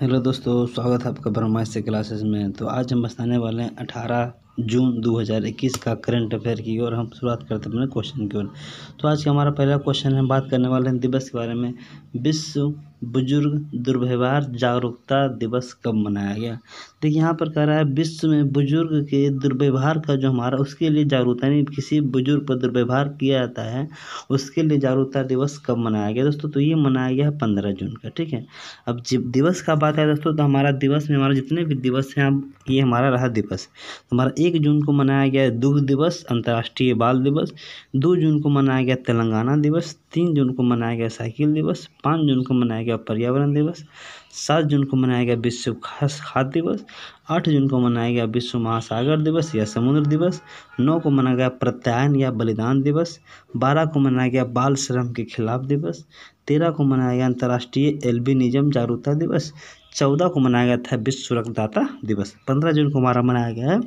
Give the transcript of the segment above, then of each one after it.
Hello दोस्तों, स्वागत है आपका ब्रह्मा एस के क्लासेज में। तो आज हम बताने वाले हैं 18 जून 2021 का करंट अफेयर की ओर। हम शुरुआत करते हैं अपने क्वेश्चन की ओर। तो आज का हमारा पहला क्वेश्चन है, बात करने वाले हैं दिवस के बारे में। विश्व बुजुर्ग दुर्व्यवहार जागरूकता दिवस कब मनाया गया? देखिए यहाँ पर कह रहा है विश्व में बुजुर्ग के दुर्व्यवहार का जो हमारा उसके लिए जागरूकता, यानी किसी बुजुर्ग पर दुर्व्यवहार किया जाता है उसके लिए जागरूकता दिवस कब मनाया गया दोस्तों? तो ये मनाया गया 15 जून का। ठीक है, अब जब दिवस का बात है दोस्तों, तो हमारा दिवस में हमारे जितने भी दिवस हैं, अब ये हमारा रहा दिवस, हमारा 1 जून को मनाया गया दुग्ध दिवस, अंतर्राष्ट्रीय बाल दिवस। 2 जून को मनाया गया तेलंगाना दिवस। 3 जून को मनाया गया साइकिल दिवस। 5 जून को मनाया गया पर्यावरण दिवस। 7 जून को मनाया गया विश्व खाद्य दिवस। 8 जून को मनाया गया विश्व महासागर दिवस या समुद्र दिवस। 9 को मनाया गया प्रत्यायन या बलिदान दिवस। 12 को मनाया गया बाल श्रम के खिलाफ दिवस। 13 को मनाया गया अंतर्राष्ट्रीय एल्बिनिज्म जागरूकता दिवस। 14 को मनाया गया था विश्व रक्तदाता दिवस। 15 जून को हमारा मनाया गया है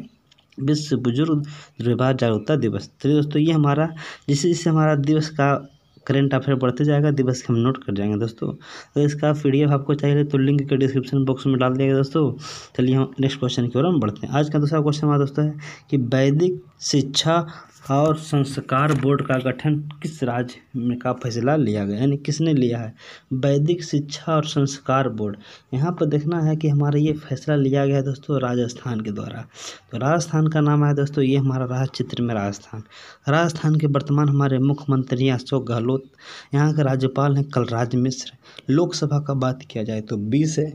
विश्व बुजुर्ग दुर्व्यवहार जागरूकता दिवस। तो दोस्तों ये हमारा जिससे जिससे हमारा दिवस का करंट अफेयर बढ़ते जाएगा, दिवस हम नोट कर जाएंगे दोस्तों। तो इसका पीडीएफ आपको चाहिए तो लिंक के डिस्क्रिप्शन बॉक्स में डाल दिया गया दोस्तों। चलिए हम नेक्स्ट क्वेश्चन की ओर हम बढ़ते हैं। आज का दूसरा क्वेश्चन हमारा दोस्तों है कि वैदिक शिक्षा और संस्कार बोर्ड का गठन किस राज्य में का फैसला लिया गया, यानी किसने लिया है? वैदिक शिक्षा और संस्कार बोर्ड, यहाँ पर देखना है कि हमारा ये फैसला लिया गया है दोस्तों राजस्थान के द्वारा। तो राजस्थान का नाम है दोस्तों, ये हमारा राज्य चित्र में राजस्थान। राजस्थान के वर्तमान हमारे मुख्यमंत्री अशोक गहलोत, यहाँ के राज्यपाल हैं कलराज मिश्र। लोकसभा का बात किया जाए तो 20 है,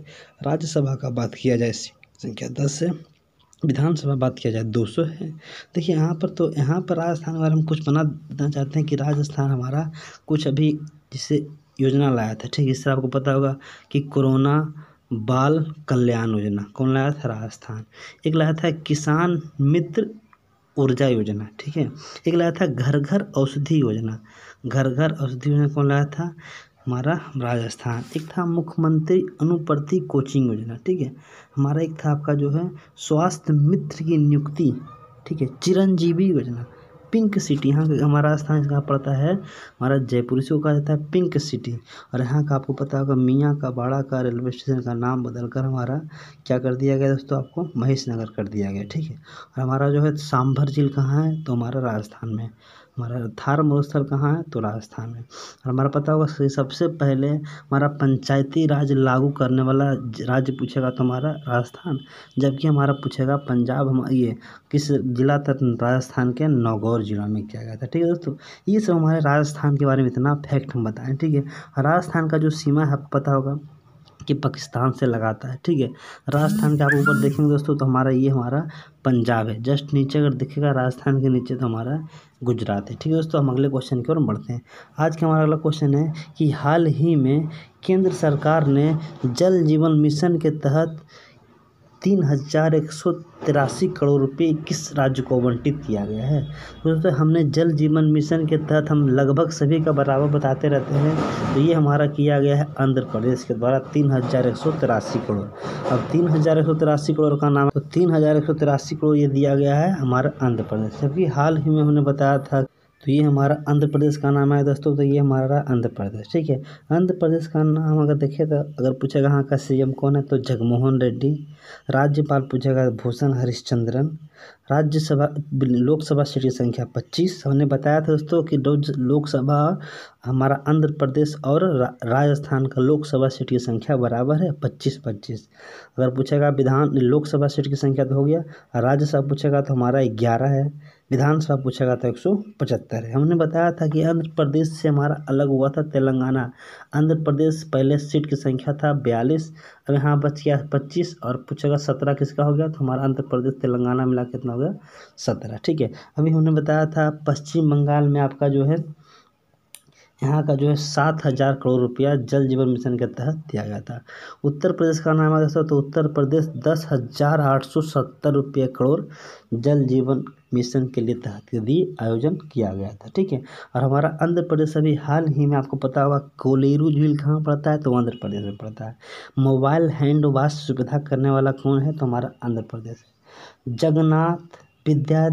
राज्यसभा का बात किया जाए संख्या 10 है, विधानसभा बात किया जाए 200 है। देखिए यहाँ पर तो यहाँ पर राजस्थान के बारे में कुछ बताना चाहते हैं कि राजस्थान हमारा कुछ अभी जिसे योजना लाया था, ठीक है, इससे आपको पता होगा कि कोरोना बाल कल्याण योजना कौन लाया था? राजस्थान। एक लाया था किसान मित्र ऊर्जा योजना, ठीक है। एक लाया था घर घर औषधि योजना, घर घर औषधि योजना कौन लाया था? हमारा राजस्थान। एक था मुख्यमंत्री अनुप्रति कोचिंग योजना, ठीक है, हमारा। एक था आपका जो है स्वास्थ्य मित्र की नियुक्ति, ठीक है, चिरंजीवी योजना। पिंक सिटी, यहाँ का हमारा राजस्थान कहाँ पड़ता है? हमारा जयपुर, इसको कहा जाता है पिंक सिटी। और यहाँ का आपको पता होगा मियाँ का बाड़ा का रेलवे स्टेशन का नाम बदलकर हमारा क्या कर दिया गया दोस्तों? आपको महेश नगर कर दिया गया, ठीक है। और हमारा जो है सांभर झील कहाँ है? तो हमारा राजस्थान में। हमारा थार मरुस्थल कहाँ है? तो राजस्थान में। और हमारा पता होगा सबसे पहले हमारा पंचायती राज लागू करने वाला राज्य पूछेगा तो हमारा राजस्थान, जबकि हमारा पूछेगा पंजाब, हम ये किस जिला तक? राजस्थान के नागौर जिला में किया गया था, ठीक है दोस्तों। ये सब हमारे राजस्थान के बारे में इतना फैक्ट हम बताएं, ठीक है। राजस्थान का जो सीमा है आपको पता होगा कि पाकिस्तान से लगाता है, ठीक है। राजस्थान के आप ऊपर देखेंगे दोस्तों तो हमारा ये हमारा पंजाब है। जस्ट नीचे अगर दिखेगा राजस्थान के नीचे तो हमारा गुजरात है, ठीक है दोस्तों। हम अगले क्वेश्चन की ओर बढ़ते हैं। आज का हमारा अगला क्वेश्चन है कि हाल ही में केंद्र सरकार ने जल जीवन मिशन के तहत 3,183 करोड़ रुपये किस राज्य को आवंटित किया गया है? दोस्तों हमने जल जीवन मिशन के तहत हम लगभग सभी का बराबर बताते रहते हैं, तो ये हमारा किया गया है आंध्र प्रदेश के द्वारा 3,183 करोड़। अब 3,183 करोड़ का नाम है, तो 3,183 करोड़ ये दिया गया है हमारा आंध्र प्रदेश। जबकि हाल ही में हमने बताया था तो ये हमारा आंध्र प्रदेश का नाम है दोस्तों, तो ये हमारा आंध्र प्रदेश, ठीक है। आंध्र प्रदेश का नाम अगर देखें तो अगर पूछेगा यहाँ का सीएम कौन है तो जगमोहन रेड्डी। राज्यपाल पूछेगा भूषण हरिश्चंद्रन। राज्यसभा लोकसभा सीट की संख्या 25। हमने बताया था दोस्तों कि लोकसभा हमारा आंध्र प्रदेश और राजस्थान का लोकसभा सीट की संख्या बराबर है 25-25। अगर पूछेगा विधान लोकसभा सीट की संख्या तो हो गया, राज्यसभा पूछेगा तो हमारा 11 है, विधानसभा पूछेगा तो 175 है। हमने बताया था कि आंध्र प्रदेश से हमारा अलग हुआ था तेलंगाना। आंध्र प्रदेश पहले सीट की संख्या था 42, अब यहाँ बच गया 25 और पूछेगा 17 किसका हो गया तो हमारा आंध्र प्रदेश तेलंगाना मिला कितना हो गया 17, ठीक है। अभी हमने बताया था पश्चिम बंगाल में आपका जो है यहाँ का जो है 7,000 करोड़ रुपया जल जीवन मिशन के तहत दिया गया था। उत्तर प्रदेश का नाम है दोस्तों, तो उत्तर प्रदेश 10,870 करोड़ जल जीवन मिशन के लिए तहत आयोजन किया गया था, ठीक है। और हमारा आंध्र प्रदेश अभी हाल ही में आपको पता होगा कोलेरू झील कहाँ पड़ता है तो आंध्र प्रदेश में पड़ता है। मोबाइल हैंड वॉश सुविधा करने वाला कौन है तो हमारा आंध्र प्रदेश है। जगन्नाथ विद्या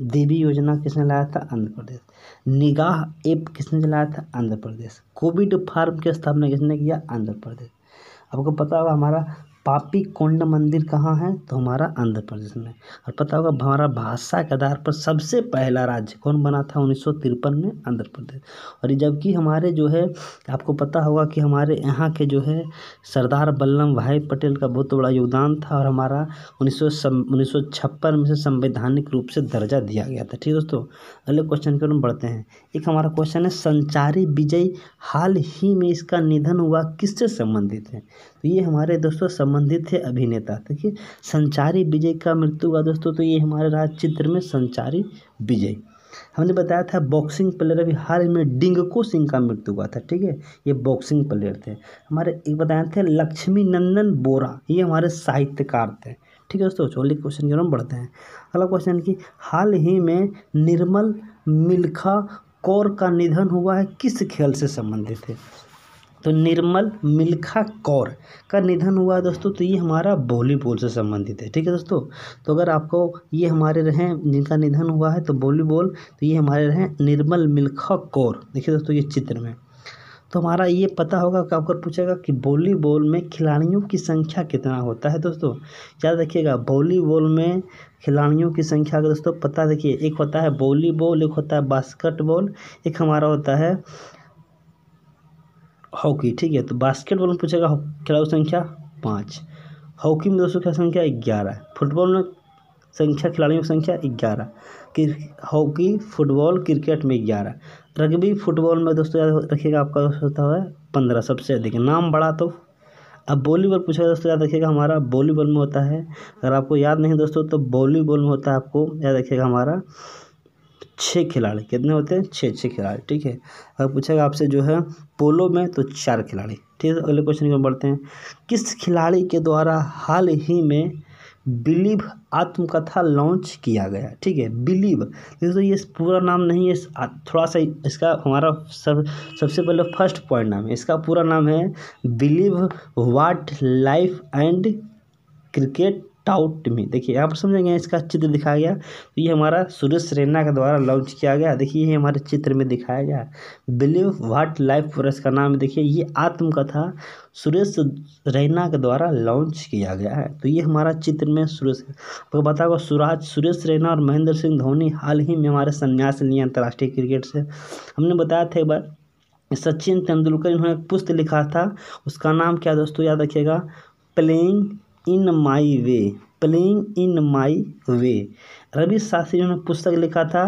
देवी योजना किसने लाया था? आंध्र प्रदेश। निगाह ऐप किसने चलाया था? आंध्र प्रदेश। कोविड फार्म की स्थापना किसने किया? आंध्र प्रदेश। आपको पता होगा हमारा पापी कुंड मंदिर कहाँ है, तो हमारा आंध्र प्रदेश में। और पता होगा हमारा भाषा के आधार पर सबसे पहला राज्य कौन बना था 1953 में, आंध्र प्रदेश। और जबकि हमारे जो है आपको पता होगा कि हमारे यहाँ के जो है सरदार वल्लभ भाई पटेल का बहुत बड़ा योगदान था और हमारा 1956 में से संवैधानिक रूप से दर्जा दिया गया था। ठीक दोस्तों, अगले क्वेश्चन की ओर बढ़ते हैं। एक हमारा क्वेश्चन है संचारी विजय हाल ही में इसका निधन हुआ, किससे संबंधित है? तो ये हमारे दोस्तों संबंधित थे अभिनेता। देखिए संचारी विजय का मृत्यु हुआ दोस्तों, तो ये हमारे राज चित्र में संचारी विजय। हमने बताया था बॉक्सिंग प्लेयर अभी हाल में डिंगको सिंह का मृत्यु हुआ था। ठीक है, ये बॉक्सिंग प्लेयर थे हमारे। एक बताए थे लक्ष्मी नंदन बोरा, ये हमारे साहित्यकार थे। ठीक है दोस्तों, चौली क्वेश्चन की ओर हम बढ़ते हैं। अगला क्वेश्चन कि हाल ही में निर्मल मिल्खा कौर का निधन हुआ है, किस खेल से संबंधित है? तो निर्मल मिल्खा कौर का निधन हुआ दोस्तों, तो ये हमारा वॉलीबॉल से संबंधित है। ठीक है दोस्तों, तो अगर आपको ये हमारे रहें जिनका निधन हुआ है तो वॉलीबॉल, तो ये हमारे रहें निर्मल मिल्खा कौर। देखिए दोस्तों ये चित्र में, तो हमारा ये पता होगा कि आपको पूछेगा कि वॉलीबॉल में खिलाड़ियों की संख्या कितना होता है। दोस्तों याद रखिएगा वॉलीबॉल में खिलाड़ियों की संख्या का दोस्तों पता, देखिए एक होता है वॉलीबॉल, एक होता है बास्केटबॉल, एक हमारा होता है हॉकी। ठीक है, तो बास्केटबॉल में पूछेगा खिलाड़ियों की संख्या 5, हॉकी में दोस्तों क्या संख्या 11, फुटबॉल में संख्या खिलाड़ियों की संख्या 11, हॉकी फुटबॉल क्रिकेट में 11, रग्बी फुटबॉल में दोस्तों याद रखिएगा आपका होता है 15 सबसे अधिक नाम बड़ा। तो अब वॉलीबॉल पूछेगा दोस्तों, याद रखिएगा हमारा वॉलीबॉल में होता है, अगर आपको याद नहीं दोस्तों तो वॉलीबॉल में होता है आपको याद रखिएगा हमारा 6 खिलाड़ी। कितने होते हैं? 6 खिलाड़ी। ठीक है, अगर पूछेगा आपसे जो है पोलो में तो 4 खिलाड़ी। ठीक है, अगले क्वेश्चन में बढ़ते हैं। किस खिलाड़ी के द्वारा हाल ही में बिलीव आत्मकथा लॉन्च किया गया? ठीक है, बिलीव दोस्तों ये पूरा नाम नहीं है, थोड़ा सा इसका हमारा सबसे पहले फर्स्ट पॉइंट नाम है, इसका पूरा नाम है believe what life and cricket taught में। देखिए यहाँ पर समझेंगे, इसका चित्र दिखाया गया, तो ये हमारा सुरेश रैना के द्वारा लॉन्च किया गया। देखिए ये हमारे चित्र में दिखाया गया बिलीव व्हाट लाइफ फॉर का नाम। देखिए ये आत्मकथा सुरेश रैना के द्वारा लॉन्च किया गया है, तो ये हमारा चित्र में सुरेश। आपको बताओ सुरेश रैना और महेंद्र सिंह धोनी हाल ही में हमारे संन्यास लिए अंतर्राष्ट्रीय क्रिकेट से। हमने बताया था एक बार सचिन तेंदुलकर, इन्होंने एक पुस्तक लिखा था, उसका नाम क्या दोस्तों याद रखिएगा, playing in my way, playing in my way. Ravi Shastri ने पुस्तक लिखा था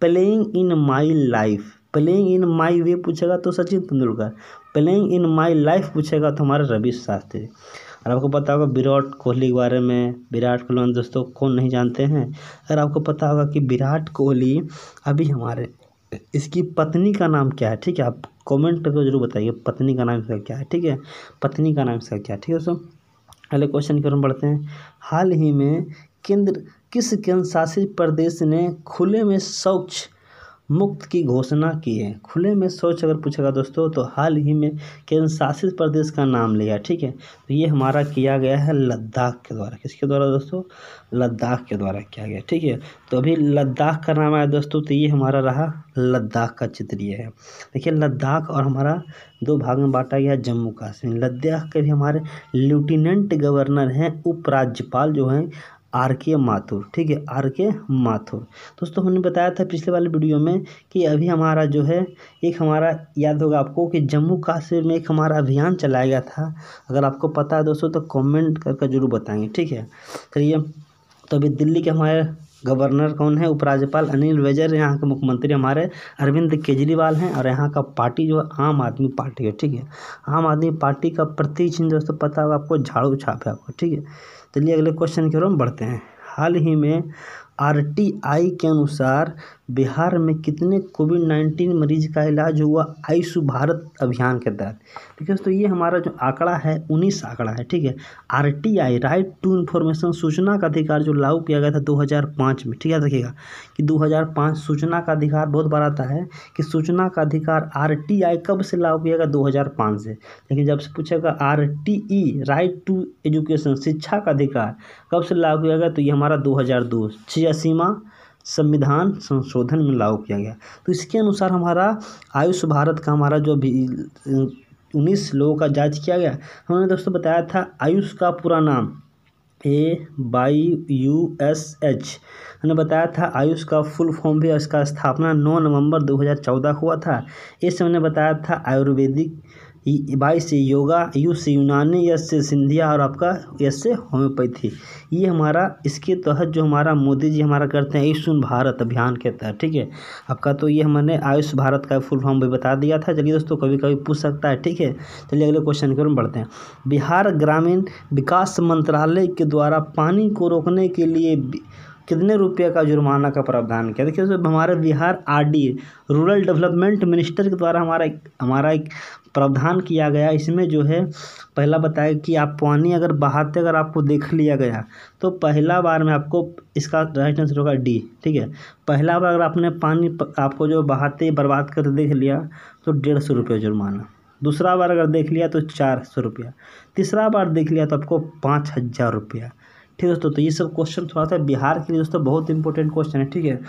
playing in my life, playing in my way पूछेगा तो Sachin Tendulkar, playing in my life पूछेगा तो हमारे रवि शास्त्री। और आपको पता होगा विराट कोहली के बारे में, विराट कोहली दोस्तों कौन नहीं जानते हैं। अगर आपको पता होगा कि विराट कोहली अभी हमारे, इसकी पत्नी का नाम क्या है? ठीक है, आप कॉमेंट करके जरूर बताइए पत्नी का नाम इसका क्या है। ठीक है, पत्नी का नाम इसका क्या है। ठीक है दोस्तों, अगले क्वेश्चन की ओर बढ़ते हैं। हाल ही में किस केंद्र शासित प्रदेश ने खुले में शौच मुक्त की घोषणा की है? खुले में शौच अगर पूछेगा दोस्तों, तो हाल ही में केंद्र शासित प्रदेश का नाम लिया। ठीक है, तो ये हमारा किया गया है लद्दाख के द्वारा। किसके द्वारा दोस्तों? लद्दाख के द्वारा किया गया। ठीक है, तो अभी लद्दाख का नाम आया दोस्तों, तो ये हमारा रहा लद्दाख का चित्र। ये है देखिए लद्दाख, और हमारा दो भाग में बांटा गया जम्मू कश्मीर। लद्दाख के भी हमारे लेफ्टिनेंट गवर्नर हैं, उपराज्यपाल जो हैं आर.के. माथुर। ठीक है, आर.के. माथुर दोस्तों, हमने बताया था पिछले वाले वीडियो में कि अभी हमारा जो है एक हमारा याद होगा आपको कि जम्मू कश्मीर में एक हमारा अभियान चलाया गया था। अगर आपको पता है दोस्तों तो कमेंट करके जरूर बताएंगे। ठीक है, चलिए तो अभी दिल्ली के हमारे गवर्नर कौन है? उपराज्यपाल अनिल बैजल। यहाँ के मुख्यमंत्री हमारे अरविंद केजरीवाल हैं, और यहाँ का पार्टी जो है आम आदमी पार्टी है। ठीक है, आम आदमी पार्टी का प्रतीक चिन्ह दोस्तों पता होगा आपको, झाड़ू छाप है आपको। ठीक है, चलिए अगले क्वेश्चन की ओर हम बढ़ते हैं। हाल ही में आरटीआई के अनुसार बिहार में कितने कोविड-19 मरीज का इलाज हुआ आयुष भारत अभियान के तहत? ठीक है दोस्तों, ये हमारा जो आंकड़ा है 19 आंकड़ा है। ठीक है, आरटीआई राइट टू इन्फॉर्मेशन सूचना का अधिकार जो लागू किया गया था 2005 में। ठीक है, देखिएगा कि 2005 सूचना का अधिकार बहुत बार आता है कि सूचना का अधिकार आरटीआई कब से लागू किया गया? 2005 से। लेकिन जब से पूछेगा आरटीई राइट टू एजुकेशन शिक्षा का अधिकार कब से लागू किया गया, तो ये हमारा 2002 सीमा संविधान संशोधन में लागू किया गया। तो इसके अनुसार हमारा आयुष भारत का हमारा जो भी 19 लोगों का जांच किया गया। हमने दोस्तों बताया था आयुष का पूरा नाम AYUSH। हमने बताया था आयुष का फुल फॉर्म भी, इसका स्थापना 9 नवंबर 2014 हुआ था। इस हमने बताया था आयुर्वेदिक, Y से योगा, यू से यूनानी, एस से सिंधिया और आपका एस से होम्योपैथी। ये हमारा इसके तहत जो हमारा मोदी जी हमारा करते हैं आयुष्मान भारत अभियान के तहत, ठीक है आपका। तो ये हमने आयुष भारत का फुल फॉर्म भी बता दिया था। चलिए दोस्तों कभी कभी पूछ सकता है, ठीक है। चलिए अगले क्वेश्चन की ओर बढ़ते हैं। बिहार ग्रामीण विकास मंत्रालय के द्वारा पानी को रोकने के लिए कितने रुपये का जुर्माना का प्रावधान किया? देखिए दोस्तों हमारे Bihar RD rural development minister के द्वारा हमारा एक प्रावधान किया गया। इसमें जो है पहला बताया कि आप पानी अगर बहाते अगर आपको देख लिया गया तो पहला बार में आपको इसका राइट आंसर होगा D, ठीक है। पहला बार अगर आपने पानी आपको जो बहाते बर्बाद करते देख लिया तो 150 रुपये जुर्माना। दूसरा बार अगर देख लिया तो 400 रुपया। तीसरा बार देख लिया तो आपको 5000 रुपया, ठीक है दोस्तों। तो ये सब क्वेश्चन थोड़ा सा बिहार के लिए दोस्तों बहुत इंपॉर्टेंट क्वेश्चन है, ठीक है।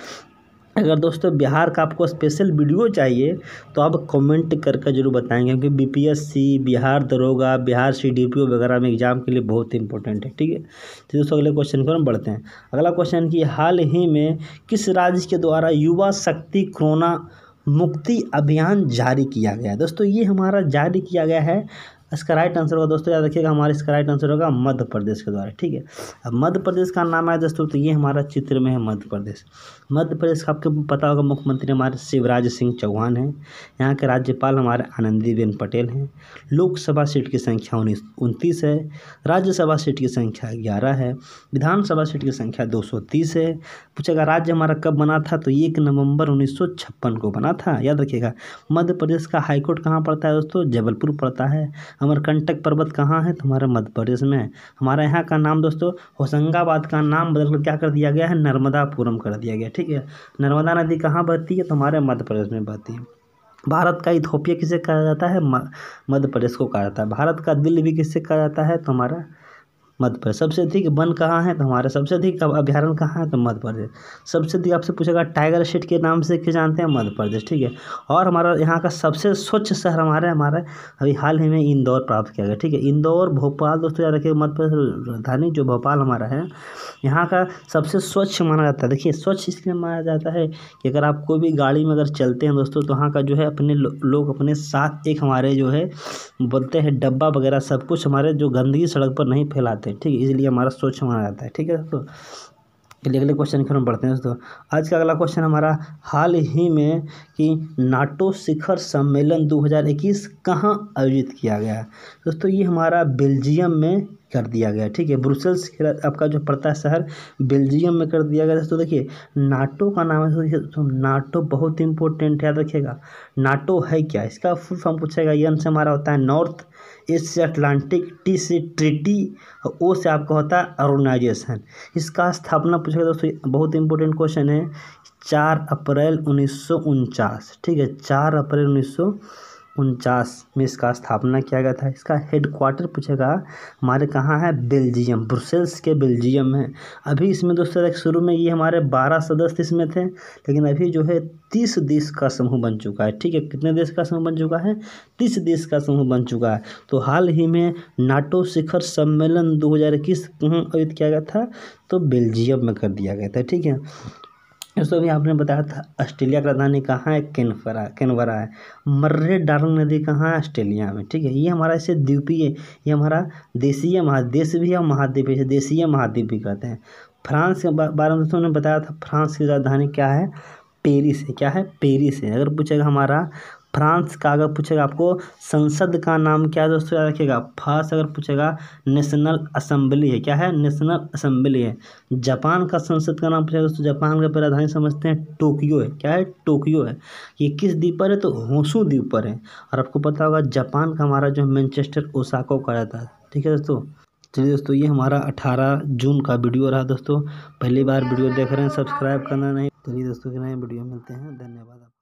अगर दोस्तों बिहार का आपको स्पेशल वीडियो चाहिए तो आप कमेंट करके जरूर बताएंगे, क्योंकि BPSC, बिहार दरोगा, बिहार CDPO वगैरह में एग्जाम के लिए बहुत इंपॉर्टेंट है, ठीक है। तो दोस्तों अगले क्वेश्चन पर हम बढ़ते हैं। अगला क्वेश्चन कि हाल ही में किस राज्य के द्वारा युवा शक्ति कोरोना मुक्ति अभियान जारी किया गया? दोस्तों ये हमारा जारी किया गया है, इसका राइट आंसर होगा दोस्तों, याद रखिएगा हमारा इसका राइट आंसर होगा मध्य प्रदेश के द्वारा, ठीक है। अब मध्य प्रदेश का नाम आया दोस्तों तो ये हमारा चित्र में है मध्य प्रदेश। मध्य प्रदेश का आपको पता होगा मुख्यमंत्री हमारे शिवराज सिंह चौहान हैं, यहाँ के राज्यपाल हमारे आनंदीबेन पटेल हैं। लोकसभा सीट की संख्या 29 है, राज्यसभा सीट की संख्या 11 है, विधानसभा सीट की संख्या 230 है। पूछेगा राज्य हमारा कब बना था? तो 1 नवंबर 1956 को बना था, याद रखिएगा। मध्य प्रदेश का हाईकोर्ट कहाँ पड़ता है दोस्तों? जबलपुर पड़ता है। हमारा कंटक पर्वत कहाँ है? तो हमारे मध्य प्रदेश में है। हमारे यहाँ का नाम दोस्तों होशंगाबाद का नाम बदलकर क्या कर दिया गया है? नर्मदापुरम कर दिया गया, ठीक है। नर्मदा नदी कहाँ बहती है? तो हमारे मध्य प्रदेश में बहती है। भारत का इथोपिया किसे कहा जाता है? मध्य प्रदेश को कहा जाता है। भारत का दिल्ली भी किससे कहा जाता है? तो हमारा मध्य प्रदेश। सबसे अधिक वन कहाँ है? तो हमारे सबसे अधिक अभ्यारण्य कहाँ है? तो मध्य प्रदेश। सबसे अधिक आपसे पूछेगा टाइगर स्टेट के नाम से क्यों जानते हैं? मध्य प्रदेश, ठीक है। और हमारा यहाँ का सबसे स्वच्छ शहर हमारे अभी हाल ही में इंदौर प्राप्त किया गया, ठीक है। इंदौर, भोपाल दोस्तों याद रखिए मध्य प्रदेश राजधानी जो भोपाल हमारा है, यहाँ का सबसे स्वच्छ माना जाता है। देखिए स्वच्छ इसलिए माना जाता है कि अगर आप कोई भी गाड़ी में अगर चलते हैं दोस्तों तो वहाँ का जो है अपने लोग अपने साथ एक हमारे जो है बोलते हैं डब्बा वगैरह सब कुछ हमारे जो गंदगी सड़क पर नहीं फैलाते, ठीक है, इसलिए हमारा स्वच्छ माना जाता है, ठीक है। तो अगले क्वेश्चन की ओर बढ़ते हैं दोस्तों। आज का अगला क्वेश्चन हमारा हाल ही में कि नाटो शिखर सम्मेलन 2021 कहाँ आयोजित किया गया? दोस्तों ये हमारा बेल्जियम में कर दिया गया, ठीक है। ब्रुसेल्स आपका जो पड़ता है शहर बेल्जियम में कर दिया गया। दोस्तों देखिए नाटो का नाम है, तो नाटो बहुत इंपॉर्टेंट याद रखिएगा। नाटो है क्या? इसका फुल फॉर्म पूछेगा। एन से हमारा होता है नॉर्थ, एस से अटलांटिक, टी से ट्रिटी और ओ से आपका होता है ऑर्गेनाइजेशन। इसका स्थापना पूछेगा दोस्तों, बहुत इंपॉर्टेंट क्वेश्चन है, 4 अप्रैल 1949, ठीक है। 4 अप्रैल 1949 में इसका स्थापना किया गया था। इसका हेडक्वार्टर पूछेगा हमारे कहाँ है? बेल्जियम, ब्रुसेल्स के बेल्जियम में। अभी इसमें दोस्तों शुरू में ये हमारे 12 सदस्य इसमें थे, लेकिन अभी जो है 30 देश का समूह बन चुका है, ठीक है। कितने देश का समूह बन चुका है? 30 देश का समूह बन चुका है। तो हाल ही में नाटो शिखर सम्मेलन 2021 कहाँ आयोजित किया गया था? तो बेल्जियम में कर दिया गया था, ठीक है। दोस्तों अभी आपने बताया था ऑस्ट्रेलिया की राजधानी कहाँ है? कैनबरा है। मर्रे डार्लिंग नदी कहाँ है? ऑस्ट्रेलिया में, ठीक है। ये हमारा इसे द्वीपीय, ये हमारा देशीय महादेश भी है, महाद्वीप है, देशीय महाद्वीप भी कहते हैं। फ्रांस के बारे में दोस्तों ने बताया था, फ्रांस की राजधानी क्या है? पेरिस है। क्या है? पेरिस है। अगर पूछेगा हमारा फ्रांस का, अगर पूछेगा आपको संसद का नाम क्या है दोस्तों याद रखिएगा, फास्ट। अगर पूछेगा नेशनल असेंबली है। क्या है? नेशनल असेंबली है। जापान का संसद का नाम पूछेगा दोस्तों, जापान का राजधानी समझते हैं टोक्यो है। क्या है? टोक्यो है। ये किस द्वीप पर है? तो होंशु द्वीप पर है। और आपको पता होगा जापान का हमारा जो मैनचेस्टर ओसाको कहा जाता है, ठीक है दोस्तों। चलिए दोस्तों ये हमारा 18 जून का वीडियो रहा दोस्तों। पहली बार वीडियो देख रहे हैं, सब्सक्राइब करना नहीं। चलिए दोस्तों के नए वीडियो मिलते हैं, धन्यवाद।